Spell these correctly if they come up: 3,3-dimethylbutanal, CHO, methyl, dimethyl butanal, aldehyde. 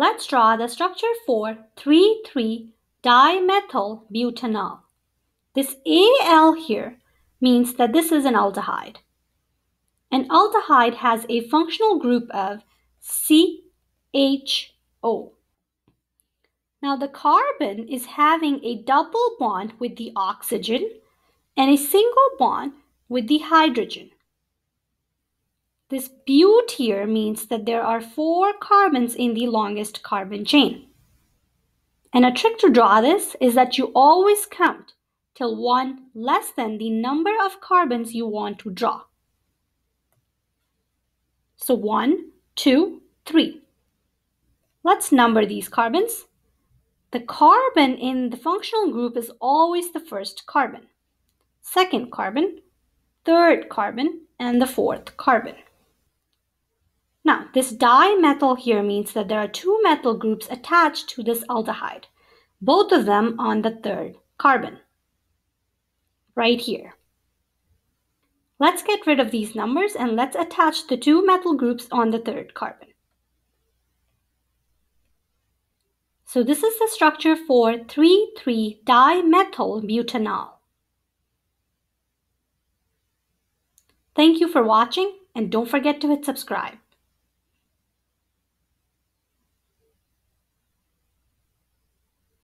Let's draw the structure for 3,3-dimethylbutanal. This Al here means that this is an aldehyde. An aldehyde has a functional group of CHO. Now the carbon is having a double bond with the oxygen and a single bond with the hydrogen. This but here means that there are 4 carbons in the longest carbon chain. And a trick to draw this is that you always count till 1 less than the number of carbons you want to draw. So 1, 2, 3. Let's number these carbons. The carbon in the functional group is always the first carbon, second carbon, third carbon, and the fourth carbon. Now, this dimethyl here means that there are 2 methyl groups attached to this aldehyde, both of them on the third carbon, right here. Let's get rid of these numbers and let's attach the 2 methyl groups on the third carbon. So this is the structure for 3,3-dimethylbutanal. Thank you for watching, and don't forget to hit subscribe.